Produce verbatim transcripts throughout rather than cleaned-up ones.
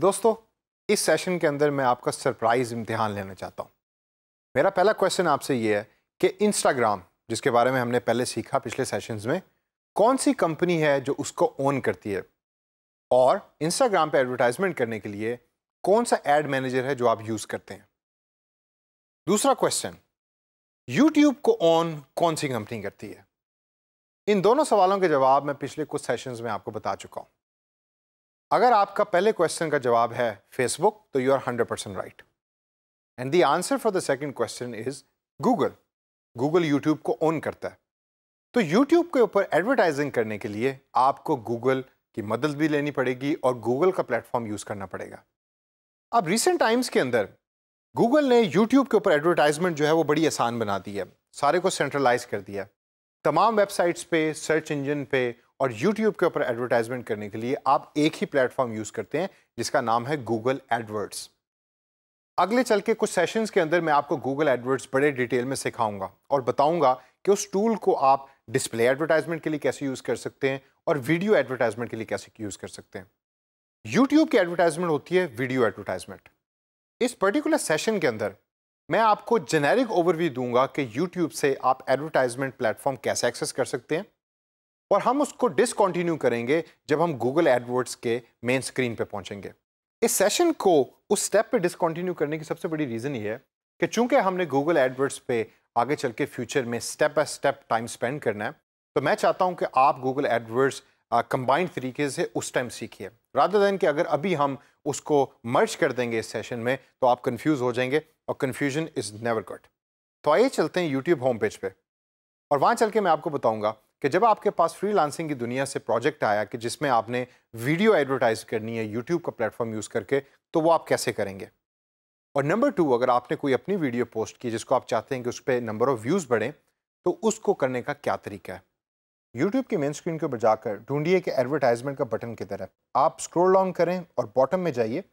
दोस्तों, इस सेशन के अंदर मैं आपका सरप्राइज़ इम्तिहान लेना चाहता हूँ। मेरा पहला क्वेश्चन आपसे ये है कि इंस्टाग्राम, जिसके बारे में हमने पहले सीखा पिछले सेशंस में, कौन सी कंपनी है जो उसको ओन करती है, और इंस्टाग्राम पे एडवर्टाइजमेंट करने के लिए कौन सा एड मैनेजर है जो आप यूज़ करते हैं। दूसरा क्वेश्चन, यूट्यूब को ओन कौन सी कंपनी करती है। इन दोनों सवालों के जवाब मैं पिछले कुछ सेशंस में आपको बता चुका हूँ। अगर आपका पहले क्वेश्चन का जवाब है फेसबुक, तो you are hundred percent right, and the answer for the second question is Google. Google YouTube को ओन करता है, तो यूट्यूब के ऊपर एडवर्टाइजिंग करने के लिए आपको गूगल की मदद भी लेनी पड़ेगी और गूगल का प्लेटफॉर्म यूज़ करना पड़ेगा। अब रिसेंट टाइम्स के अंदर गूगल ने यूट्यूब के ऊपर एडवर्टाइजमेंट जो है वो बड़ी आसान बना दी है, सारे को सेंट्रलाइज कर दिया। तमाम वेबसाइट्स पे, सर्च इंजन पे और यूट्यूब के ऊपर एडवर्टाइजमेंट करने के लिए आप एक ही प्लेटफॉर्म यूज़ करते हैं, जिसका नाम है गूगल एडवर्ड्स। अगले चल के कुछ सेशंस के अंदर मैं आपको गूगल एडवर्ड्स बड़े डिटेल में सिखाऊंगा और बताऊंगा कि उस टूल को आप डिस्प्ले एडवर्टाइजमेंट के लिए कैसे यूज़ कर सकते हैं और वीडियो एडवर्टाइजमेंट के लिए कैसे यूज़ कर सकते हैं। यूट्यूब की एडवर्टाइजमेंट होती है वीडियो एडवर्टाइजमेंट। इस पर्टिकुलर सेशन के अंदर मैं आपको जेनेरिक ओवरव्यू दूंगा कि यूट्यूब से आप एडवर्टाइजमेंट प्लेटफॉर्म कैसे एक्सेस कर सकते हैं, और हम उसको डिसकंटिन्यू करेंगे जब हम गूगल एडवर्ड्स के मेन स्क्रीन पे पहुंचेंगे। इस सेशन को उस स्टेप पे डिसकंटिन्यू करने की सबसे बड़ी रीज़न ये है कि चूंकि हमने गूगल एडवर्ड्स पे आगे चल के फ्यूचर में step by step time spend करना है, तो मैं चाहता हूँ कि आप गूगल एडवर्ड्स कंबाइंड uh, तरीके से उस टाइम सीखिए, रादर दैन कि अगर अभी हम उसको मर्ज कर देंगे इस सेशन में तो आप कंफ्यूज हो जाएंगे, और कन्फ्यूजन इज़ नेवर गुड। तो आइए चलते हैं यूट्यूब होम पेज पे, और वहाँ चल के मैं आपको बताऊँगा कि जब आपके पास फ्रीलांसिंग की दुनिया से प्रोजेक्ट आया कि जिसमें आपने वीडियो एडवर्टाइज करनी है यूट्यूब का प्लेटफॉर्म यूज़ करके, तो वो आप कैसे करेंगे। और नंबर टू, अगर आपने कोई अपनी वीडियो पोस्ट की जिसको आप चाहते हैं कि उस पर नंबर ऑफ़ व्यूज़ बढ़ें, तो उसको करने का क्या तरीका है। यूट्यूब की मेन स्क्रीन के ऊपर जाकर ढूंढिए कि एडवर्टाइजमेंट का बटन किधर है। आप स्क्रॉल डाउन करें और बॉटम में जाइए।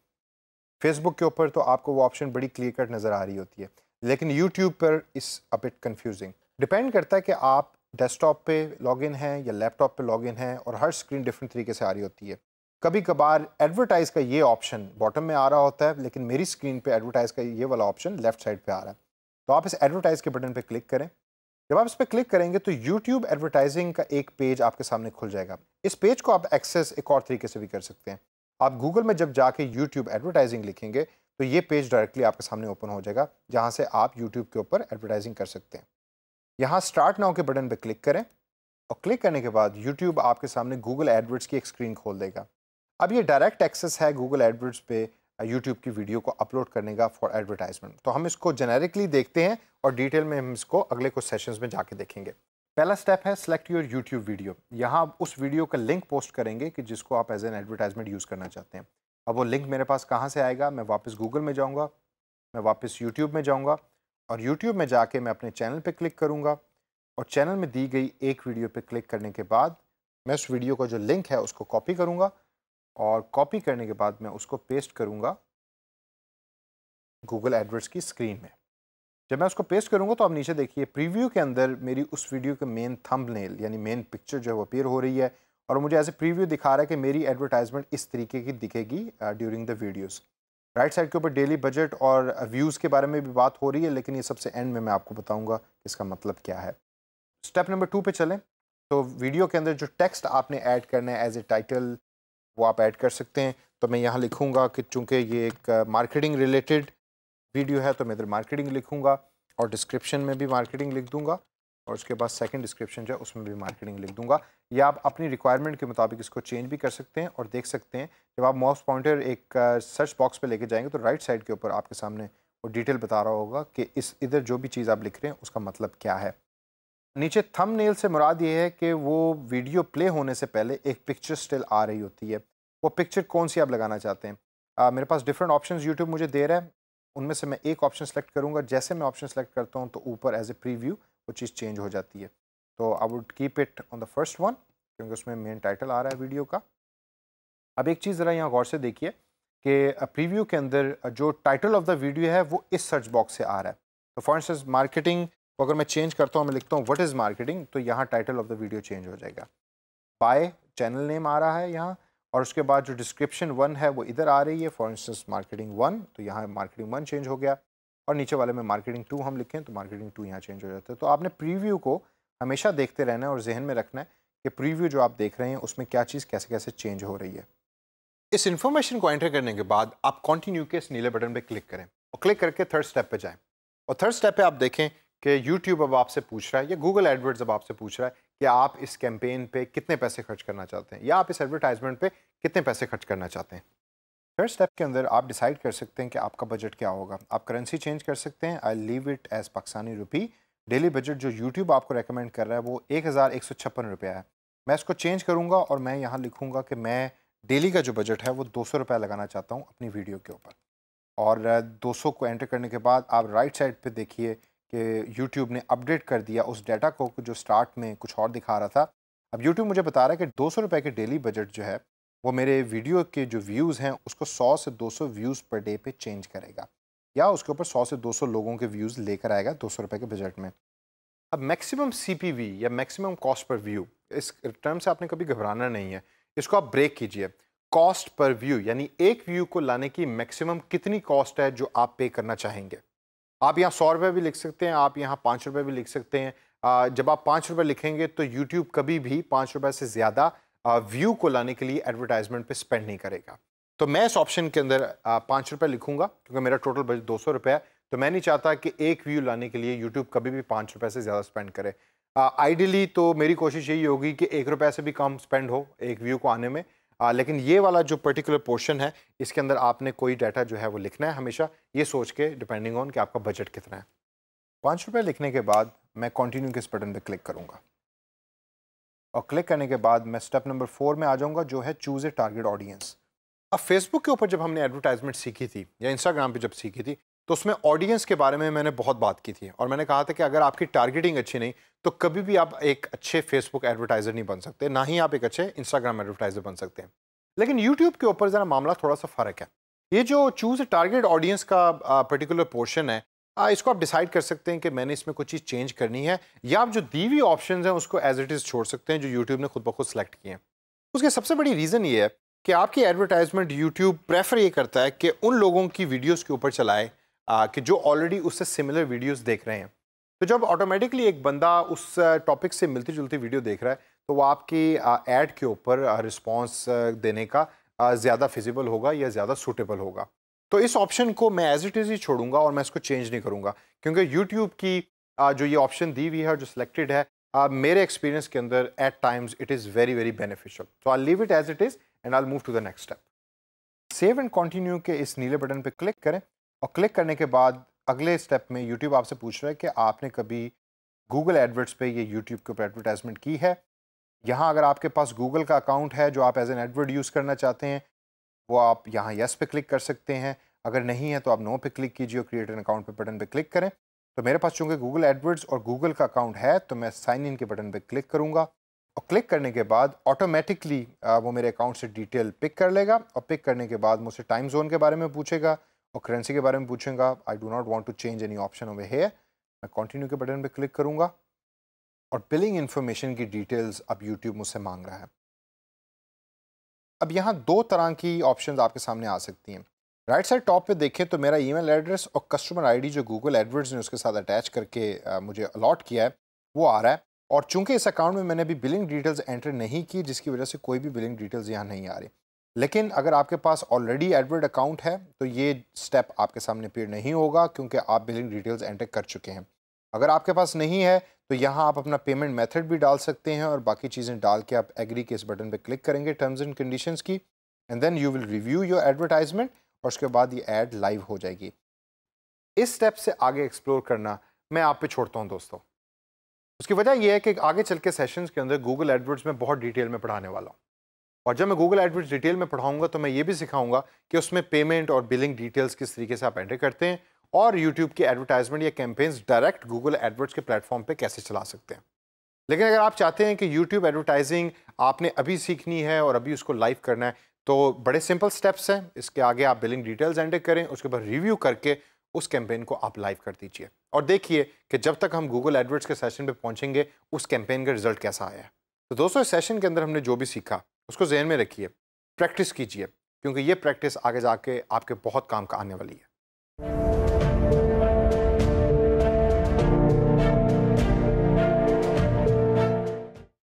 फेसबुक के ऊपर तो आपको वो ऑप्शन बड़ी क्लियर कट नज़र आ रही होती है, लेकिन यूट्यूब पर इस अ बिट कंफ्यूजिंग। डिपेंड करता है कि आप डेस्कटॉप पे लॉगिन हैं या लैपटॉप पे लॉगिन हैं, और हर स्क्रीन डिफरेंट तरीके से आ रही होती है। कभी कभार एडवर्टाइज़ का ये ऑप्शन बॉटम में आ रहा होता है, लेकिन मेरी स्क्रीन पर एडवर्टाइज़ का ये वाला ऑप्शन लेफ्ट साइड पर आ रहा है। तो आप इस एडवर्टाइज़ के बटन पर क्लिक करें। जब आप इस पर क्लिक करेंगे तो YouTube एडवर्टाइजिंग का एक पेज आपके सामने खुल जाएगा। इस पेज को आप एक्सेस एक और तरीके से भी कर सकते हैं। आप Google में जब जाके YouTube एडवर्टाइजिंग लिखेंगे तो ये पेज डायरेक्टली आपके सामने ओपन हो जाएगा, जहाँ से आप YouTube के ऊपर एडवर्टाइजिंग कर सकते हैं। यहाँ स्टार्ट नाउ के बटन पर क्लिक करें, और क्लिक करने के बाद YouTube आपके सामने Google एडवर्ड्स की एक स्क्रीन खोल देगा। अब ये डायरेक्ट एक्सेस है Google एडवर्ड्स पे यूट्यूब की वीडियो को अपलोड करने का फॉर एडवर्टाइजमेंट। तो हम इसको जेनेरिकली देखते हैं और डिटेल में हम इसको अगले कुछ सेशंस में जाके देखेंगे। पहला स्टेप है सेलेक्ट योर यूट्यूब वीडियो। यहाँ आप उस वीडियो का लिंक पोस्ट करेंगे कि जिसको आप एज एन एडवर्टाइजमेंट यूज़ करना चाहते हैं। अब वो लिंक मेरे पास कहाँ से आएगा? मैं वापस गूगल में जाऊँगा, मैं वापस यूट्यूब में जाऊँगा, और यूट्यूब में जाके मैं अपने चैनल पर क्लिक करूँगा, और चैनल में दी गई एक वीडियो पर क्लिक करने के बाद मैं उस वीडियो का जो लिंक है उसको कॉपी करूँगा, और कॉपी करने के बाद मैं उसको पेस्ट करूँगा गूगल एडवर्ड्स की स्क्रीन में। जब मैं उसको पेस्ट करूँगा तो आप नीचे देखिए प्रीव्यू के अंदर मेरी उस वीडियो के मेन थंबनेल यानी मेन पिक्चर जो है वो अपीयर हो रही है, और मुझे ऐसे प्रीव्यू दिखा रहा है कि मेरी एडवर्टाइजमेंट इस तरीके की दिखेगी during the videos. Right side के ऊपर डेली बजट और व्यूज़ के बारे में भी बात हो रही है, लेकिन ये सबसे एंड में मैं आपको बताऊँगा इसका मतलब क्या है। स्टेप नंबर टू पे चलें तो वीडियो के अंदर जो टेक्स्ट आपने ऐड करना है एज ए टाइटल वो आप ऐड कर सकते हैं। तो मैं यहाँ लिखूँगा कि चूँकि ये एक मार्केटिंग रिलेटेड वीडियो है तो मैं इधर मार्केटिंग लिखूँगा, और डिस्क्रिप्शन में भी मार्केटिंग लिख दूँगा, और उसके बाद सेकंड डिस्क्रिप्शन जो है उसमें भी मार्केटिंग लिख दूँगा। या आप अपनी रिक्वायरमेंट के मुताबिक इसको चेंज भी कर सकते हैं। और देख सकते हैं जब आप माउस पॉइंटर एक सर्च बॉक्स पर लेके जाएंगे तो राइट साइड के ऊपर आपके सामने वो डिटेल बता रहा होगा कि इस इधर जो भी चीज़ आप लिख रहे हैं उसका मतलब क्या है। नीचे थंबनेल से मुराद ये है कि वो वीडियो प्ले होने से पहले एक पिक्चर स्टिल आ रही होती है, वो पिक्चर कौन सी आप लगाना चाहते हैं। आ, मेरे पास डिफरेंट ऑप्शंस यूट्यूब मुझे दे रहा है, उनमें से मैं एक ऑप्शन सेलेक्ट करूँगा। जैसे मैं ऑप्शन सेलेक्ट करता हूँ तो ऊपर एज ए प्रीव्यू वो चीज़ चेंज हो जाती है। तो I would keep it on the first one, क्योंकि उसमें मेन टाइटल आ रहा है वीडियो का। अब एक चीज़ ज़रा यहाँ गौर से देखिए कि प्रीव्यू के अंदर जो टाइटल ऑफ द वीडियो है वो इस सर्च बॉक्स से आ रहा है। तो फॉर इंस्टेंस मार्केटिंग तो अगर मैं चेंज करता हूँ, मैं लिखता हूँ व्हाट इज़ मार्केटिंग, तो यहाँ title of the video change हो जाएगा। बाय चैनल नेम आ रहा है यहाँ, और उसके बाद जो डिस्क्रिप्शन वन है वो इधर आ रही है, फॉर इंस्टेंस मार्केटिंग वन, तो यहाँ मार्केटिंग वन चेंज हो गया, और नीचे वाले में मार्केटिंग टू हम लिखें तो मार्केटिंग टू यहाँ चेंज हो जाता है। तो आपने प्रीव्यू को हमेशा देखते रहना है और जहन में रखना है कि प्रीव्यू जो आप देख रहे हैं उसमें क्या चीज़ कैसे कैसे चेंज हो रही है। इस इन्फॉर्मेशन को एंटर करने के बाद आप कंटिन्यू के इस नीले बटन पर क्लिक करें और क्लिक करके थर्ड स्टेप पे जाएं, और थर्ड स्टेप पे आप देखें कि यूट्यूब अब आपसे पूछ रहा है या गूगल एडवर्ड्स अब आपसे पूछ रहा है कि आप इस कैंपेन पे कितने पैसे खर्च करना चाहते हैं या आप इस एडवर्टाइजमेंट पे कितने पैसे खर्च करना चाहते हैं। थर्ड स्टेप के अंदर आप डिसाइड कर सकते हैं कि आपका बजट क्या होगा। आप करेंसी चेंज कर सकते हैं, I leave it as Pakistani rupee. Daily budget जो यूट्यूब आपको रेकमेंड कर रहा है वो एक हज़ार एक सौ छप्पन रुपया है। मैं इसको चेंज करूँगा और मैं यहाँ लिखूँगा कि मैं डेली का जो बजट है वो दो सौ रुपया लगाना चाहता हूँ अपनी वीडियो के ऊपर। और दो सौ को एंटर करने के बाद आप राइट साइड पे देखिए कि YouTube ने अपडेट कर दिया उस डाटा को जो स्टार्ट में कुछ और दिखा रहा था। अब YouTube मुझे बता रहा है कि दो सौ रुपये के डेली बजट जो है वो मेरे वीडियो के जो व्यूज़ हैं उसको सौ से दो सौ व्यूज़ पर डे पे चेंज करेगा या उसके ऊपर सौ से दो सौ लोगों के व्यूज़ लेकर आएगा दो सौ रुपये के बजट में। अब मैक्सिमम सी पी वी या मैक्सिमम कॉस्ट पर व्यू, इस टर्म से आपने कभी घबराना नहीं है, इसको आप ब्रेक कीजिए। कॉस्ट पर व्यू यानी एक व्यू को लाने की मैक्सिमम कितनी कॉस्ट है जो आप पे करना चाहेंगे। आप यहाँ सौ रुपये भी लिख सकते हैं, आप यहाँ पाँच रुपये भी लिख सकते हैं। जब आप पाँच रुपये लिखेंगे तो YouTube कभी भी पाँच रुपये से ज़्यादा व्यू को लाने के लिए एडवर्टाइजमेंट पे स्पेंड नहीं करेगा। तो मैं इस ऑप्शन के अंदर पाँच रुपये लिखूँगा क्योंकि मेरा टोटल बजट दो सौ रुपये है, तो मैं नहीं चाहता कि एक व्यू लाने के लिए यूट्यूब कभी भी पाँच रुपये से ज़्यादा स्पेंड करे। आइडियली तो मेरी कोशिश यही होगी कि एक रुपये से भी कम स्पेंड हो एक व्यू को आने में, आ, लेकिन ये वाला जो पर्टिकुलर पोर्शन है इसके अंदर आपने कोई डाटा जो है वो लिखना है हमेशा ये सोच के, डिपेंडिंग ऑन कि आपका बजट कितना है। पाँच रुपये लिखने के बाद मैं कंटिन्यू के इस बटन पे क्लिक करूँगा और क्लिक करने के बाद मैं स्टेप नंबर फोर में आ जाऊँगा जो है चूज ए टारगेट ऑडियंस। अब फेसबुक के ऊपर जब हमने एडवर्टाइजमेंट सीखी थी या इंस्टाग्राम पर जब सीखी थी तो उसमें ऑडियंस के बारे में मैंने बहुत बात की थी और मैंने कहा था कि अगर आपकी टारगेटिंग अच्छी नहीं तो कभी भी आप एक अच्छे फेसबुक एडवर्टाइज़र नहीं बन सकते, ना ही आप एक अच्छे इंस्टाग्राम एडवर्टाइज़र बन सकते हैं। लेकिन यूट्यूब के ऊपर ज़रा मामला थोड़ा सा फ़र्क है। ये जो चूज़ टारगेट ऑडियंस का पर्टिकुलर पोर्शन है आ, इसको आप डिसाइड कर सकते हैं कि मैंने इसमें कुछ चीज़ चेंज करनी है या आप जो दी हुई ऑप्शन हैं उसको एज इट इज़ छोड़ सकते हैं जो यूट्यूब ने खुद ब खुद सेलेक्ट किए हैं। उसकी सबसे बड़ी रीज़न ये है कि आपकी एडवर्टाइजमेंट यूट्यूब प्रेफर ये करता है कि उन लोगों की वीडियोज़ के ऊपर चलाए कि जो ऑलरेडी उससे सिमिलर वीडियोस देख रहे हैं। तो जब ऑटोमेटिकली एक बंदा उस टॉपिक से मिलती जुलती वीडियो देख रहा है तो वो आपकी ऐड के ऊपर रिस्पांस देने का ज़्यादा फिजिबल होगा या ज़्यादा सूटेबल होगा। तो इस ऑप्शन को मैं एज इट इज़ ही छोड़ूंगा और मैं इसको चेंज नहीं करूंगा क्योंकि यूट्यूब की जो ये ऑप्शन दी हुई है और जो सिलेक्टेड है मेरे एक्सपीरियंस के अंदर at times it is very very beneficial. So I leave it as it is and I move to the next step. Save and continue के इस नीले बटन पर क्लिक करें और क्लिक करने के बाद अगले स्टेप में यूट्यूब आपसे पूछ रहा है कि आपने कभी गूगल एडवर्ड्स पे ये यूट्यूब के ऊपर एडवर्टाइजमेंट की है। यहाँ अगर आपके पास गूगल का अकाउंट है जो आप एज एन एडवर्ड यूज़ करना चाहते हैं वो आप यहाँ येस पे क्लिक कर सकते हैं, अगर नहीं है तो आप नो पे क्लिक कीजिए और क्रिएट एन अकाउंट पे बटन पे क्लिक करें। तो मेरे पास चूँकि गूगल एडवर्ड्स और गूगल का अकाउंट है तो मैं साइन इन के बटन पर क्लिक करूँगा और क्लिक करने के बाद ऑटोमेटिकली वो मेरे अकाउंट से डिटेल पिक कर लेगा और पिक करने के बाद मुझसे टाइम जोन के बारे में पूछेगा और करेंसी के बारे में पूछूंगा। I do not want to change any option over here. मैं कंटिन्यू के बटन पे क्लिक करूंगा और बिलिंग इन्फॉर्मेशन की डिटेल्स अब यूट्यूब मुझसे मांग रहा है। अब यहाँ दो तरह की ऑप्शंस आपके सामने आ सकती हैं। राइट साइड टॉप पे देखें तो मेरा ईमेल एड्रेस और कस्टमर आईडी जो गूगल एडवर्ड्स ने उसके साथ अटैच करके आ, मुझे अलॉट किया है वो आ रहा है, और चूँकि इस अकाउंट में मैंने अभी बिलिंग डिटेल्स एंटर नहीं की जिसकी वजह से कोई भी बिलिंग डिटेल्स यहाँ नहीं आ रही। लेकिन अगर आपके पास ऑलरेडी एडवर्ड अकाउंट है तो ये स्टेप आपके सामने पेड़ नहीं होगा क्योंकि आप बिलिंग डिटेल्स एंटर कर चुके हैं। अगर आपके पास नहीं है तो यहाँ आप अपना पेमेंट मेथड भी डाल सकते हैं और बाकी चीज़ें डाल के आप एग्री के इस बटन पे क्लिक करेंगे टर्म्स एंड कंडीशंस की, and then you will review your advertisement और उसके बाद ये एड लाइव हो जाएगी। इस स्टेप से आगे एक्सप्लोर करना मैं आप पे छोड़ता हूँ दोस्तों। उसकी वजह यह है कि आगे चल के सेशंस के अंदर गूगल एडवर्ड्स में बहुत डिटेल में पढ़ाने वाला हूँ, और जब मैं गूगल एडवर्ड्स डिटेल में पढ़ाऊंगा तो मैं ये भी सिखाऊंगा कि उसमें पेमेंट और बिलिंग डिटेल्स किस तरीके से आप एंटर करते हैं और यूट्यूब की एडवर्टाइजमेंट या कैंपेन्स डायरेक्ट गूगल एडवर्ड्स के प्लेटफॉर्म पे कैसे चला सकते हैं। लेकिन अगर आप चाहते हैं कि यूट्यूब एडवर्टाइजिंग आपने अभी सीखनी है और अभी उसको लाइव करना है तो बड़े सिंपल स्टेप्स हैं। इसके आगे आप बिलिंग डिटेल्स एंटर करें, उसके बाद रिव्यू करके उस कैंपेन को आप लाइव कर दीजिए और देखिए कि जब तक हम गूगल एडवर्ड्स के सेशन पर पहुँचेंगे उस कैंपेन का रिजल्ट कैसा आया है। तो दोस्तों इस सेशन के अंदर हमने जो भी सीखा उसको जहन में रखिए। प्रैक्टिस कीजिए, क्योंकि ये प्रैक्टिस आगे जाके आपके बहुत काम का आने वाली है।